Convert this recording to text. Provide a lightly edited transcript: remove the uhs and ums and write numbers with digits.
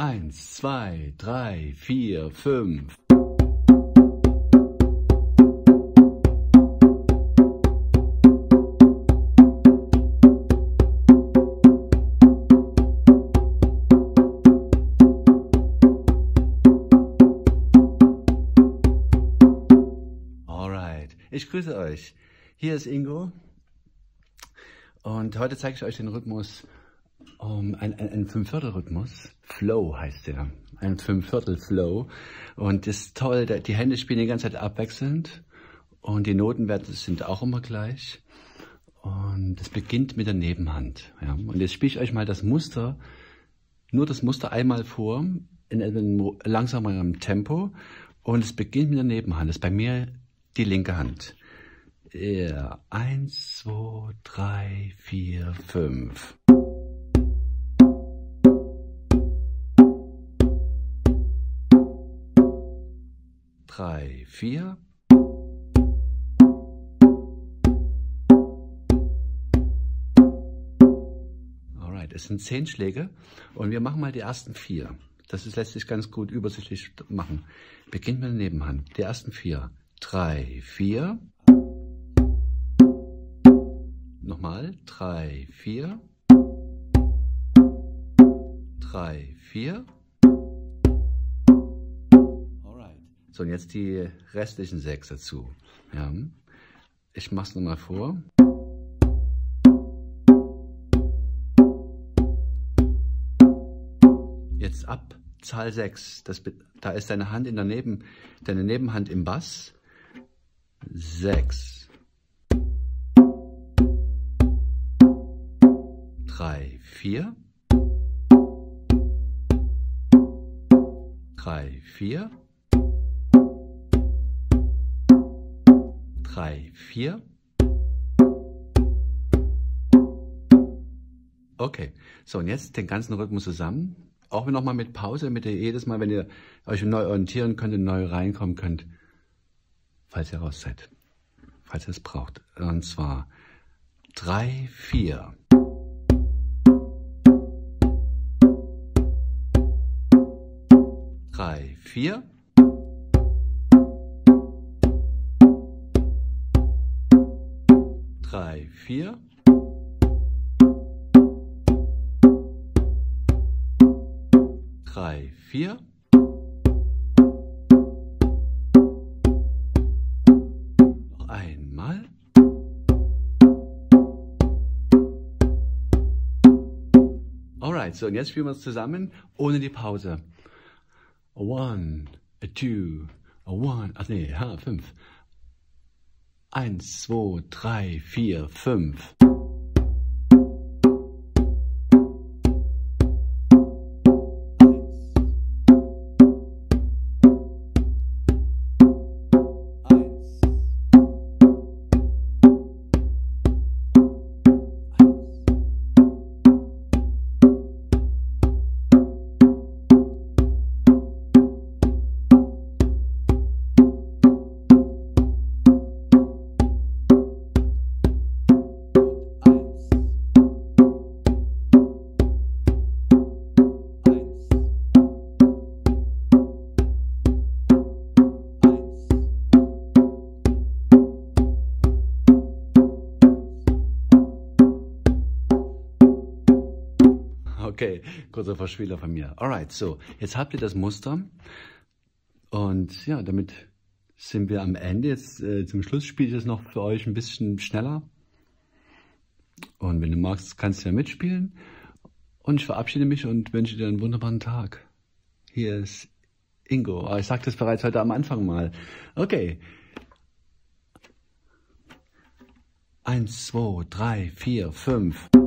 1, 2, 3, 4, 5. Alright, ich grüße euch. Hier ist Yngo und heute zeige ich euch den Rhythmus. Ein Fünfviertel-Rhythmus, Flow heißt der, ein Fünfviertel-Flow, und das ist toll, die Hände spielen die ganze Zeit abwechselnd und die Notenwerte sind auch immer gleich und es beginnt mit der Nebenhand. Ja. Und jetzt spiele ich euch mal das Muster, nur das Muster einmal vor, in einem langsameren Tempo, und es beginnt mit der Nebenhand, das ist bei mir die linke Hand. Ja, 1, 2, 3, 4, 5. Drei, vier. Alright, es sind 10 Schläge und wir machen mal die ersten 4. Das ist letztlich ganz gut übersichtlich machen. Beginnt mit der Nebenhand. Die ersten 4. 3, 4. Nochmal. 3, 4. 3, 4. So, und jetzt die restlichen 6 dazu. Ja. Ich mache es nochmal vor. Jetzt ab Zahl 6. Da ist deine Hand in der deine Nebenhand im Bass. 6. 3, 4. 3, 4. 3, 4. Okay, so, und jetzt den ganzen Rhythmus zusammen. Auch nochmal mit Pause, damit ihr jedes Mal, wenn ihr euch neu orientieren könnt und neu reinkommen könnt, falls ihr raus seid, falls ihr es braucht. Und zwar 3, 4. 3, 4. 3, 4. 3, 4. 1 mal. 。Alright, so, und jetzt spielen wir es zusammen ohne die Pause. 1, 2, 1, ach nee, 5. 1, 2, 3, 4, 5. 1. Okay, kurzer Verspieler von mir. Alright, so, jetzt habt ihr das Muster und ja, damit sind wir am Ende. Jetzt zum Schluss spiele ich es noch für euch ein bisschen schneller, und wenn du magst, kannst du ja mitspielen, und ich verabschiede mich und wünsche dir einen wunderbaren Tag. Hier ist Yngo. Ich sagte es bereits heute am Anfang mal. Okay. 1, 2, 3, 4, 5.